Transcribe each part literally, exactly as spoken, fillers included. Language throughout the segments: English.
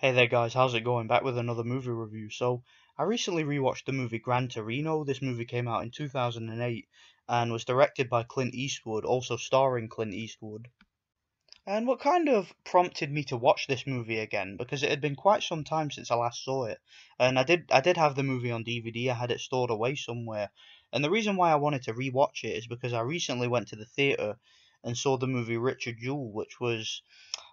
Hey there guys, how's it going? Back with another movie review. So, I recently rewatched the movie Gran Torino. This movie came out in two thousand eight and was directed by Clint Eastwood, also starring Clint Eastwood. And what kind of prompted me to watch this movie again, because it had been quite some time since I last saw it. And I did I did have the movie on D V D, I had it stored away somewhere. And the reason why I wanted to rewatch it is because I recently went to the theatre and saw the movie Richard Jewell, which was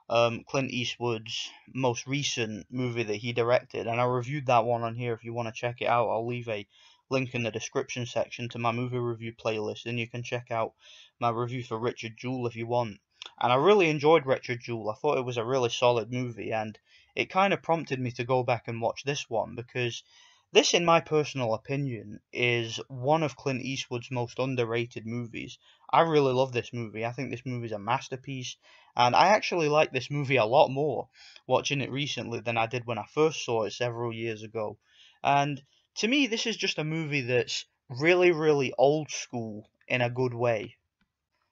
Um, Clint Eastwood's most recent movie that he directed, and I reviewed that one on here. If you want to check it out, I'll leave a link in the description section to my movie review playlist, and you can check out my review for Richard Jewell if you want. And I really enjoyed Richard Jewell. I thought it was a really solid movie, and it kind of prompted me to go back and watch this one, because this, in my personal opinion, is one of Clint Eastwood's most underrated movies. I really love this movie. I think this movie is a masterpiece, and I actually like this movie a lot more watching it recently than I did when I first saw it several years ago. And to me, this is just a movie that's really, really old school in a good way.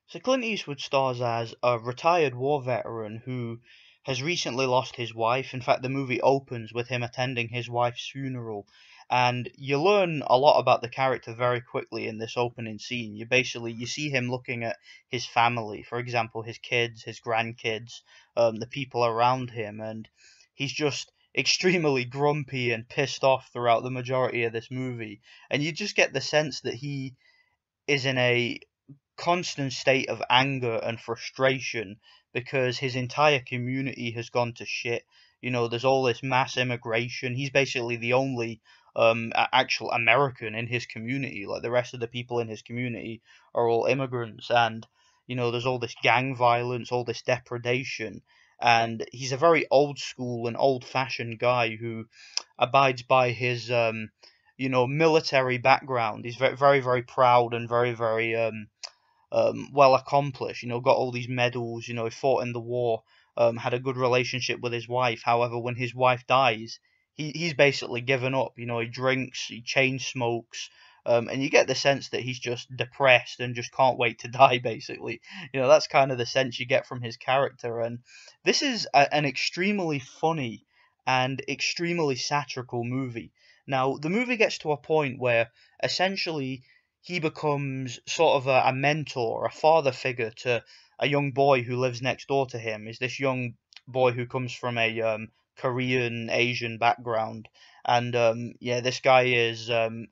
So Clint Eastwood stars as a retired war veteran who has recently lost his wife. In fact, the movie opens with him attending his wife's funeral, and you learn a lot about the character very quickly in this opening scene. You basically, you see him looking at his family, for example, his kids, his grandkids, um, the people around him, and he's just extremely grumpy and pissed off throughout the majority of this movie. And you just get the sense that he is in a constant state of anger and frustration because his entire community has gone to shit. You know, there's all this mass immigration. He's basically the only um, actual American in his community. Like, the rest of the people in his community are all immigrants, and, you know, there's all this gang violence, all this depredation, and he's a very old school and old-fashioned guy who abides by his, um, you know, military background. He's very, very, very proud and very, very... Um, Um, well accomplished, you know, got all these medals, you know, he fought in the war, um, had a good relationship with his wife. However, when his wife dies, he, he's basically given up, you know, he drinks, he chain smokes, um, and you get the sense that he's just depressed and just can't wait to die, basically. You know, that's kind of the sense you get from his character, and this is a, an extremely funny and extremely satirical movie. Now, the movie gets to a point where, essentially, he becomes sort of a, a mentor, a father figure to a young boy who lives next door to him. Is this young boy who comes from a um, Korean, Asian background. And, um, yeah, this guy is um,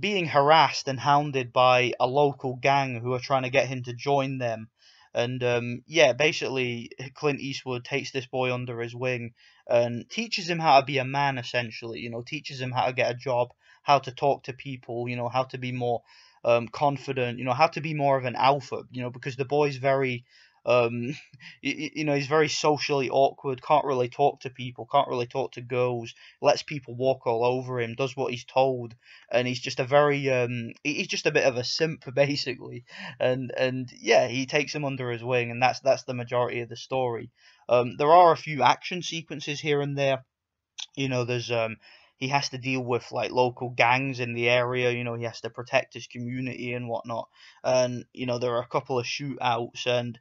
being harassed and hounded by a local gang who are trying to get him to join them. And, um, yeah, basically, Clint Eastwood takes this boy under his wing and teaches him how to be a man, essentially. You know, teaches him how to get a job, how to talk to people, you know, how to be more um, confident, you know, how to be more of an alpha, you know, because the boy's very, um, you, you know, he's very socially awkward, can't really talk to people, can't really talk to girls, lets people walk all over him, does what he's told, and he's just a very, um, he's just a bit of a simp, basically, and, and yeah, he takes him under his wing, and that's, that's the majority of the story. Um, there are a few action sequences here and there, you know, there's, um, he has to deal with, like, local gangs in the area, you know, he has to protect his community and whatnot, and, you know, there are a couple of shootouts, and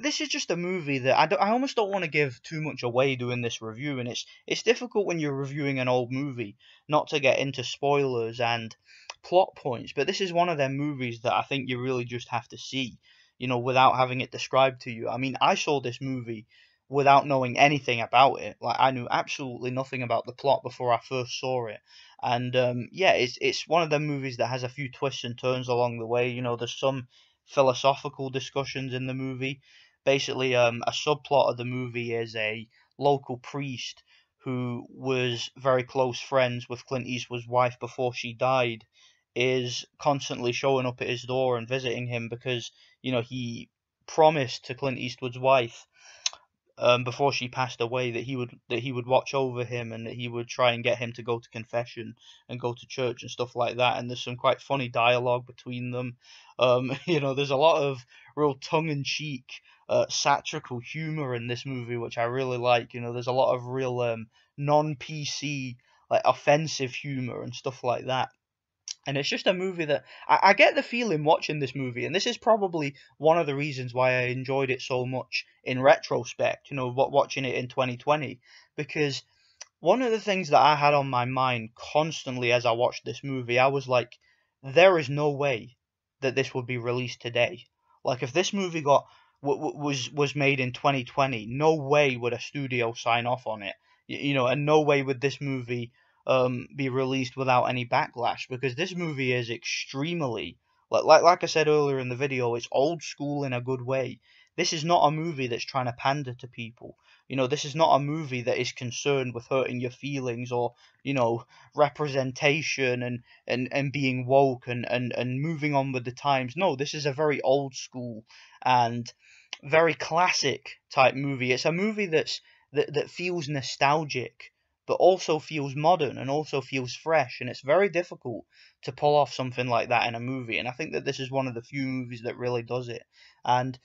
this is just a movie that I, don't, I almost don't want to give too much away doing this review, and it's, it's difficult when you're reviewing an old movie not to get into spoilers and plot points, but this is one of them movies that I think you really just have to see, you know, without having it described to you. I mean, I saw this movie without knowing anything about it. Like, I knew absolutely nothing about the plot before I first saw it. And, um, yeah, it's it's one of them movies that has a few twists and turns along the way. You know, there's some philosophical discussions in the movie. Basically, um, a subplot of the movie is a local priest who was very close friends with Clint Eastwood's wife before she died, is constantly showing up at his door and visiting him because, you know, he promised to Clint Eastwood's wife, Um, before she passed away, that he would that he would watch over him and that he would try and get him to go to confession and go to church and stuff like that. And there's some quite funny dialogue between them. Um, you know, there's a lot of real tongue-in-cheek, uh, satirical humor in this movie, which I really like. You know, there's a lot of real um, non P C, like, offensive humor and stuff like that. And it's just a movie that I, I get the feeling watching this movie, and this is probably one of the reasons why I enjoyed it so much in retrospect, you know, watching it in twenty twenty, because one of the things that I had on my mind constantly as I watched this movie, I was like, there is no way that this would be released today. Like, if this movie got w was was made in twenty twenty, no way would a studio sign off on it, you, you know, and no way would this movie um be released without any backlash, because this movie is extremely, like like like I said earlier in the video, it's old school in a good way. This is not a movie that's trying to pander to people. You know, this is not a movie that is concerned with hurting your feelings or, you know, representation and, and, and being woke and, and, and moving on with the times. No, this is a very old school and very classic type movie. It's a movie that's that, that feels nostalgic, but also feels modern and also feels fresh. And it's very difficult to pull off something like that in a movie. And I think that this is one of the few movies that really does it. And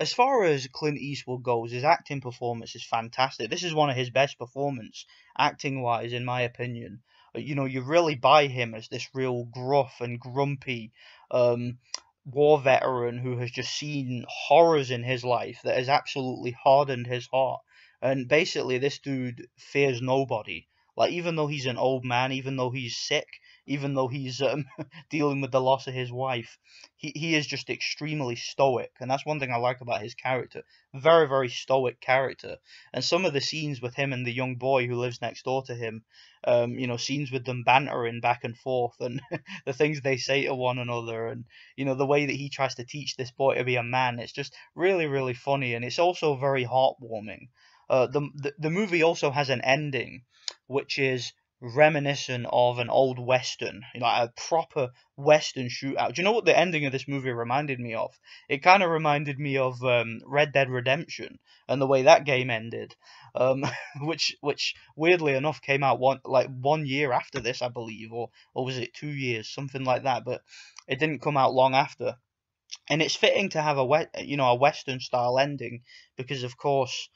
as far as Clint Eastwood goes, his acting performance is fantastic. This is one of his best performances, acting-wise, in my opinion. You know, you really buy him as this real gruff and grumpy um, war veteran who has just seen horrors in his life that has absolutely hardened his heart. And basically, this dude fears nobody. Like, even though he's an old man, even though he's sick, even though he's um, dealing with the loss of his wife, he, he is just extremely stoic. And that's one thing I like about his character. Very, very stoic character. And some of the scenes with him and the young boy who lives next door to him, um, you know, scenes with them bantering back and forth and the things they say to one another and, you know, the way that he tries to teach this boy to be a man. It's just really, really funny. And it's also very heartwarming. Uh, the, the, the movie also has an ending, which is reminiscent of an old Western, you know, a proper Western shootout. Do you know what the ending of this movie reminded me of? It kind of reminded me of um, Red Dead Redemption and the way that game ended, um, which which weirdly enough came out one like one year after this, I believe, or or was it two years, something like that. But it didn't come out long after, and it's fitting to have a wet, you know, a Western style ending because, of course,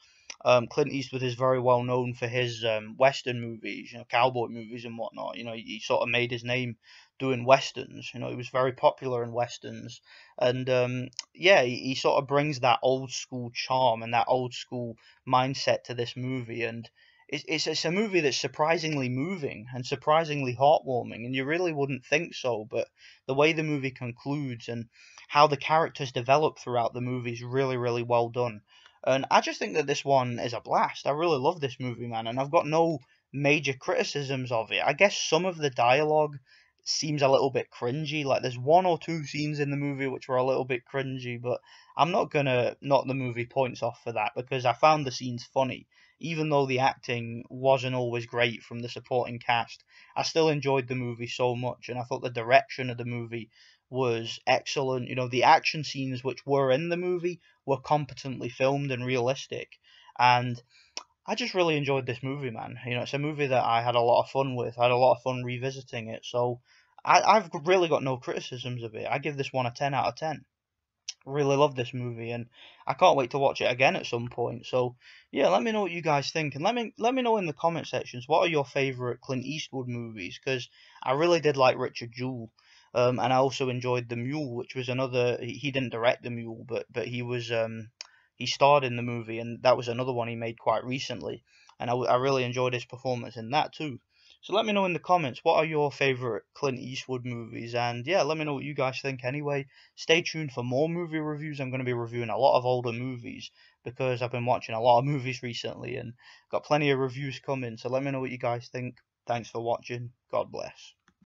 Um, Clint Eastwood is very well known for his um, Western movies, you know, cowboy movies and whatnot. You know, he sort of made his name doing Westerns. You know, he was very popular in Westerns. And, um, yeah, he, he sort of brings that old school charm and that old school mindset to this movie. And it's, it's, it's a movie that's surprisingly moving and surprisingly heartwarming. And you really wouldn't think so, but the way the movie concludes and how the characters develop throughout the movie is really, really well done. And I just think that this one is a blast. I really love this movie, man, and I've got no major criticisms of it. I guess some of the dialogue seems a little bit cringy. Like, there's one or two scenes in the movie which were a little bit cringy, but I'm not going to knock the movie points off for that because I found the scenes funny. Even though the acting wasn't always great from the supporting cast, I still enjoyed the movie so much, and I thought the direction of the movie was excellent. You know, the action scenes which were in the movie were competently filmed and realistic, and I just really enjoyed this movie, man. You know, it's a movie that I had a lot of fun with. I had a lot of fun revisiting it, so I, I've really got no criticisms of it. I give this one a ten out of ten. Really love this movie, and I can't wait to watch it again at some point. So yeah, let me know what you guys think, and let me let me know in the comment sections what are your favorite Clint Eastwood movies, because I really did like Richard Jewell. Um, and I also enjoyed The Mule, which was another. He didn't direct The Mule, but but he was um, he starred in the movie, and that was another one he made quite recently. And I, I really enjoyed his performance in that too. So let me know in the comments, what are your favourite Clint Eastwood movies? And yeah, let me know what you guys think anyway. Stay tuned for more movie reviews. I'm going to be reviewing a lot of older movies because I've been watching a lot of movies recently and got plenty of reviews coming. So let me know what you guys think. Thanks for watching. God bless.